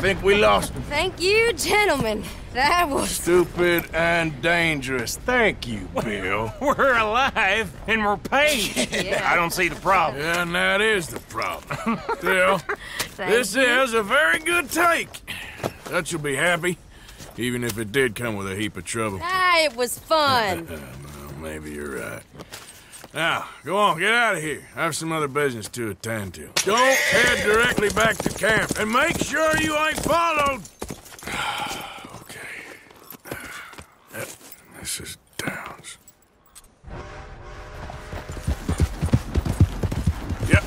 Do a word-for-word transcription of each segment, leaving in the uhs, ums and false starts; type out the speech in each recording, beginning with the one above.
think we lost him. Thank you, gentlemen. That was... stupid and dangerous. Thank you, Bill. We're alive, and we're paid. Yeah. I don't see the problem. And that is the problem. Bill, this you. is a very good take. That you'll be happy, even if it did come with a heap of trouble. Ah, it was fun. Well, maybe you're right. Now, go on, get out of here. I have some other business to attend to. Don't head directly back to camp, and make sure you ain't followed! Okay. This is Downs. Yep.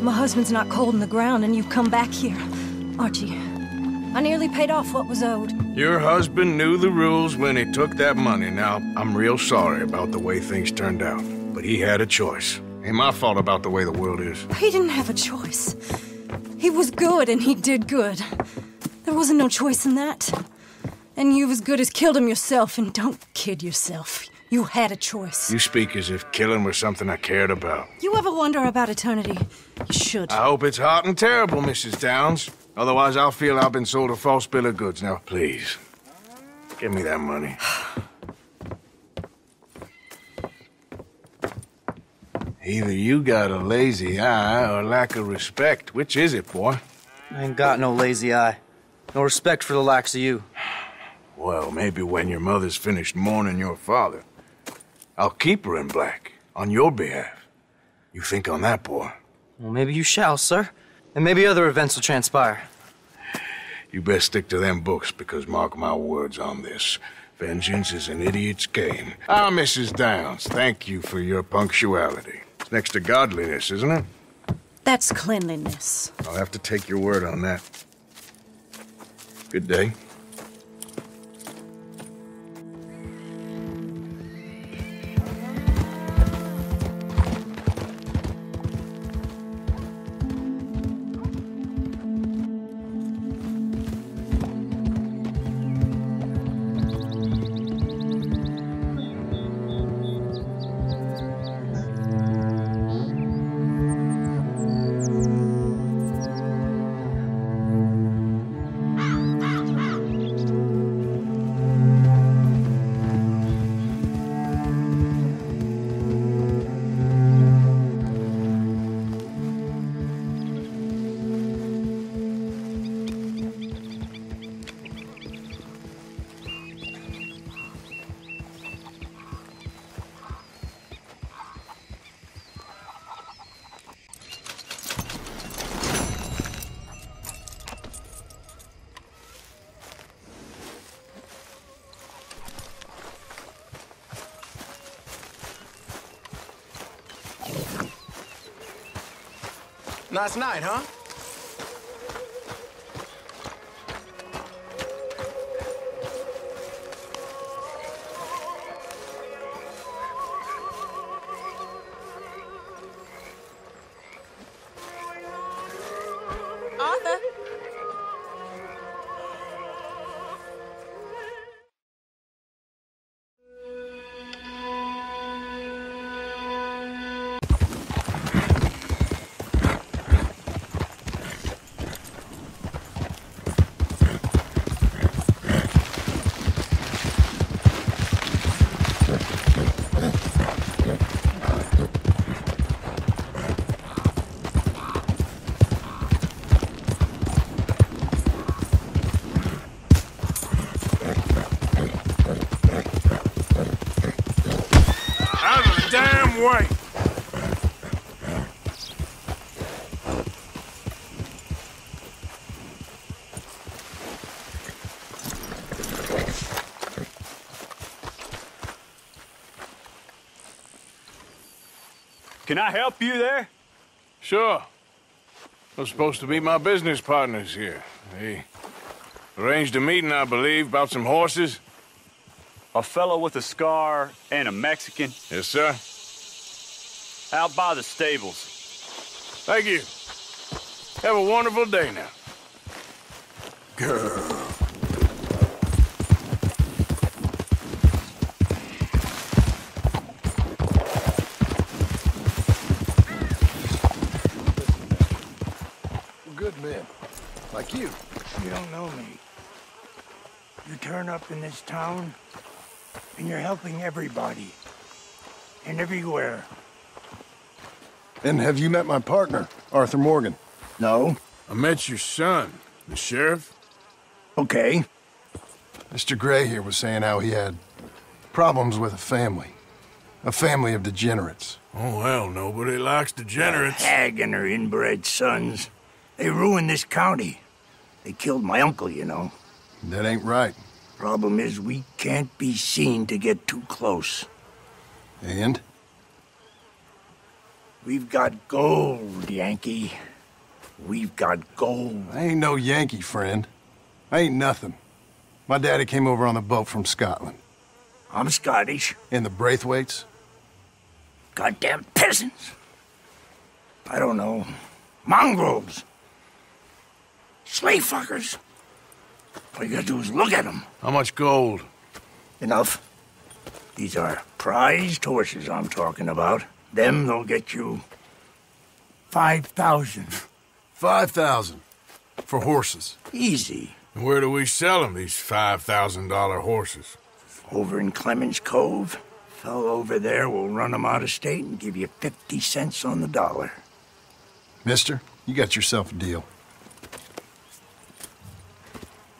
My husband's not cold in the ground, and you've come back here. Archie, I nearly paid off what was owed. Your husband knew the rules when he took that money. Now, I'm real sorry about the way things turned out, but he had a choice. Ain't my fault about the way the world is. He didn't have a choice. He was good, and he did good. There wasn't no choice in that. And you've as good as killed him yourself, and don't kid yourself. You had a choice. You speak as if killing were something I cared about. You ever wonder about eternity? You should. I hope it's hot and terrible, Missus Downs. Otherwise, I'll feel I've been sold a false bill of goods. Now, please, give me that money. Either you got a lazy eye or lack of respect. Which is it, boy? I ain't got no lazy eye. No respect for the likes of you. Well, maybe when your mother's finished mourning your father, I'll keep her in black on your behalf. You think on that, boy? Well, maybe you shall, sir. And maybe other events will transpire. You best stick to them books, because mark my words on this. Vengeance is an idiot's game. Ah, Missus Downs, thank you for your punctuality. It's next to godliness, isn't it? That's cleanliness. I'll have to take your word on that. Good day. Nice night, huh? way. Can I help you there? Sure. They're supposed to be my business partners here. They arranged a meeting, I believe, about some horses. A fellow with a scar and a Mexican? Yes, sir. Out by the stables. Thank you. Have a wonderful day now. Girl. Good men, like you. You don't know me. You turn up in this town, and you're helping everybody. And everywhere. And have you met my partner, Arthur Morgan? No. I met your son, the sheriff. Okay. Mister Gray here was saying how he had problems with a family. A family of degenerates. Oh, well, nobody likes degenerates. The hag and her inbred sons. They ruined this county. They killed my uncle, you know. That ain't right. Problem is, we can't be seen to get too close. And? We've got gold, Yankee. We've got gold. I ain't no Yankee, friend. I ain't nothing. My daddy came over on the boat from Scotland. I'm Scottish. And the Braithwaites? Goddamn peasants. I don't know. Mongrels. Slave fuckers. All you gotta do is look at them. How much gold? Enough. These are prized horses I'm talking about. Them, they'll get you five thousand. Five thousand? For horses? Easy. And where do we sell them, these five thousand dollar horses? Over in Clemens Cove. Fellow over there will run them out of state and give you fifty cents on the dollar. Mister, you got yourself a deal.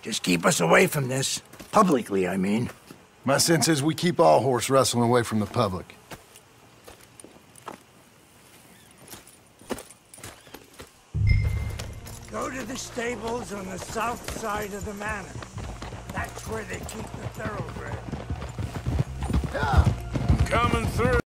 Just keep us away from this. Publicly, I mean. My sense is we keep all horse wrestling away from the public. Go to the stables on the south side of the manor. That's where they keep the thoroughbred. Yeah. I'm coming through.